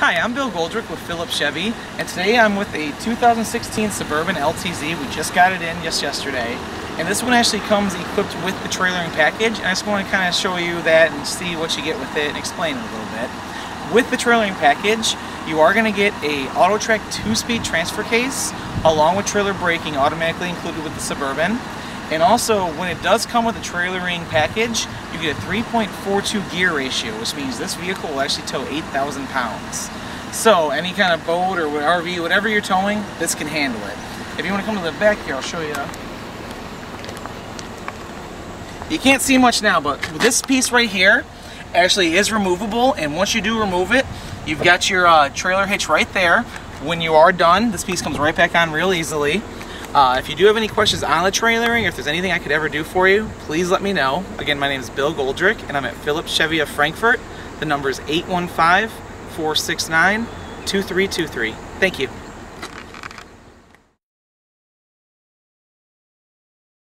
Hi, I'm Bill Goldrick with Phillips Chevy, and today I'm with a 2016 Suburban LTZ. We just got it in just yesterday, and this one actually comes equipped with the trailering package, and I just want to kind of show you that and see what you get with it and explain it a little bit. With the trailering package, you are going to get a AutoTrak 2-speed transfer case, along with trailer braking automatically included with the Suburban. And also, when it does come with a trailering package, you get a 3.42 gear ratio, which means this vehicle will actually tow 8,000 pounds. So, any kind of boat or RV, whatever you're towing, this can handle it. If you want to come to the back here, I'll show you. You can't see much now, but this piece right here actually is removable, and once you do remove it, you've got your trailer hitch right there. When you are done, this piece comes right back on real easily. If you do have any questions on the trailering, or if there's anything I could ever do for you, please let me know. Again, my name is Bill Goldrick, and I'm at Phillips Chevy of Frankfort. The number is 815-469-2323. Thank you.